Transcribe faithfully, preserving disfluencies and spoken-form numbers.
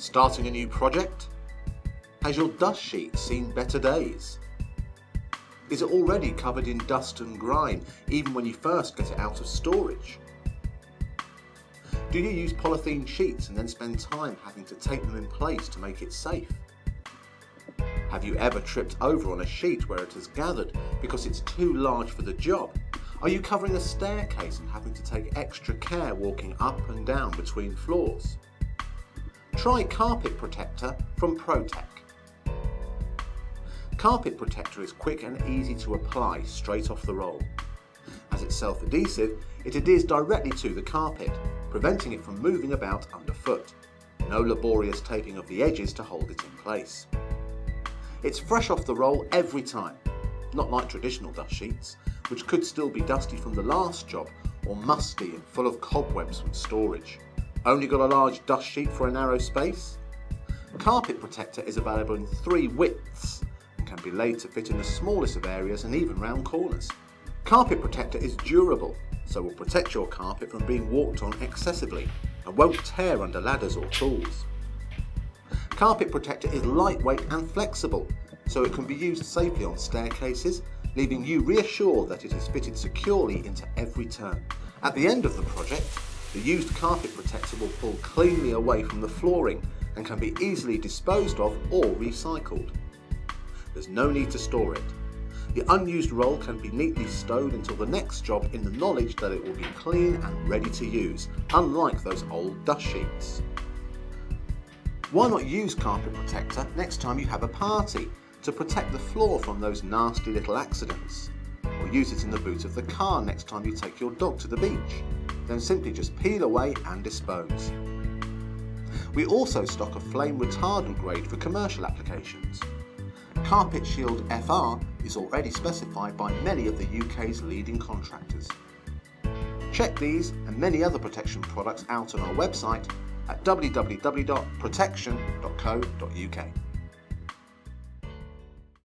Starting a new project? Has your dust sheet seen better days? Is it already covered in dust and grime, even when you first get it out of storage? Do you use polythene sheets and then spend time having to tape them in place to make it safe? Have you ever tripped over on a sheet where it has gathered because it's too large for the job? Are you covering a staircase and having to take extra care walking up and down between floors? Try Carpet Protector from Protec. Carpet Protector is quick and easy to apply straight off the roll. As it's self-adhesive, it adheres directly to the carpet, preventing it from moving about underfoot. No laborious taping of the edges to hold it in place. It's fresh off the roll every time, not like traditional dust sheets, which could still be dusty from the last job or musty and full of cobwebs from storage. Only got a large dust sheet for a narrow space? Carpet Protector is available in three widths and can be laid to fit in the smallest of areas and even round corners. Carpet Protector is durable, so will protect your carpet from being walked on excessively and won't tear under ladders or tools. Carpet Protector is lightweight and flexible, so it can be used safely on staircases, leaving you reassured that it is fitted securely into every turn. At the end of the project, the used Carpet Protector will pull cleanly away from the flooring and can be easily disposed of or recycled. There's no need to store it. The unused roll can be neatly stowed until the next job in the knowledge that it will be clean and ready to use, unlike those old dust sheets. Why not use Carpet Protector next time you have a party to protect the floor from those nasty little accidents? Or use it in the boot of the car next time you take your dog to the beach. Then simply just peel away and dispose. We also stock a flame retardant grade for commercial applications. CarpetShield F R is already specified by many of the U K's leading contractors. Check these and many other protection products out on our website at w w w dot protection dot co dot u k.